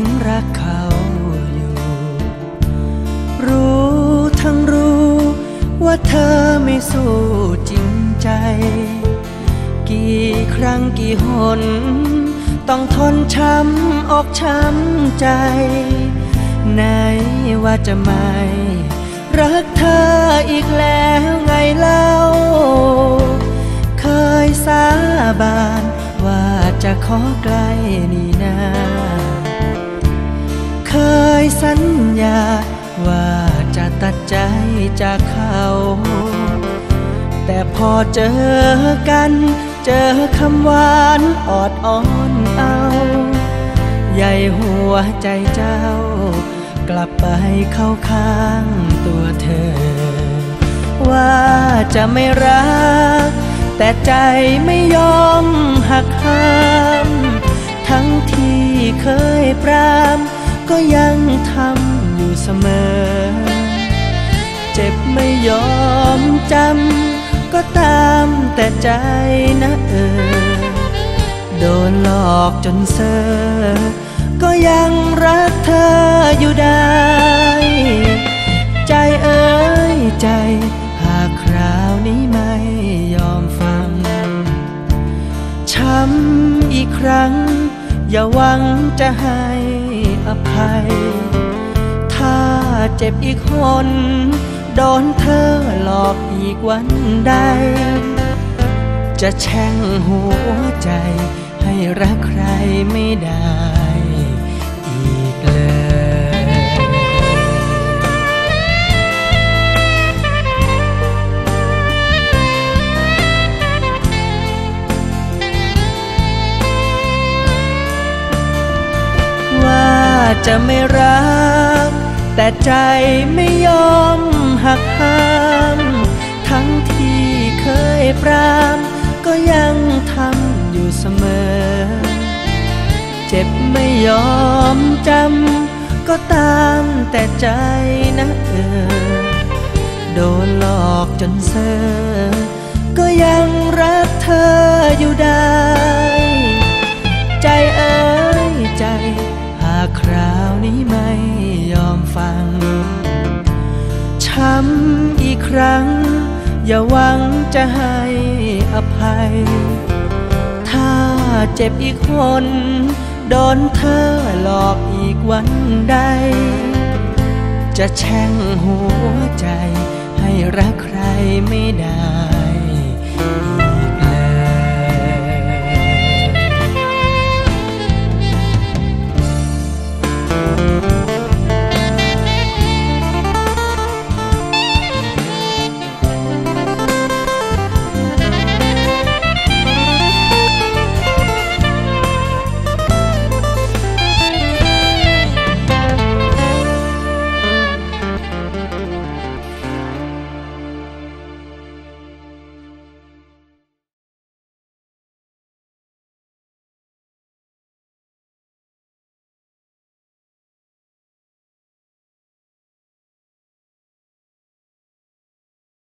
ถึงรักเขาอยู่รู้ทั้งรู้ว่าเธอไม่สู้จริงใจกี่ครั้งกี่หนต้องทนช้ำอกช้ำใจไหนว่าจะไม่รักเธออีกแล้วไงเล่าเคยสาบานว่าจะขอไกลนี่นาเคยสัญญาว่าจะตัดใจจากเขาแต่พอเจอกันเจอคำหวานออดอ้อนเอาใหญ่หัวใจเจ้ากลับไปเข้าข้างตัวเธอว่าจะไม่รักแต่ใจไม่ยอมหักห้ามทั้งที่เคยปรามก็ยังทำอยู่เสมอเจ็บไม่ยอมจำก็ตามแต่ใจนะโดนหลอกจนเซอก็ยังรักเธออยู่ได้ใจเอ๋ยใจหากคราวนี้ไม่ยอมฟังช้ำอีกครั้งอย่าหวังจะให้อภัยถ้าเจ็บอีกหนโดนเธอหลอกอีกวันใดจะแช่งหัวใจให้รักใครไม่ได้ว่าจะไม่รักแต่ใจไม่ยอมหักห้ามทั้งที่เคยปรามก็ยังทำอยู่เสมอเจ็บไม่ยอมจำก็ตามแต่ใจนะโดนหลอกจนเซ่อก็ยังรักเธออยู่ได้ใจเอ๋ยใจหากคราวนี้ไม่ยอมฟังช้ำอีกครั้งอย่าหวังจะให้อภัยถ้าเจ็บอีกคนโดนเธอหลอกอีกวันใดจะแช่งหัวใจให้รักใครไม่ได้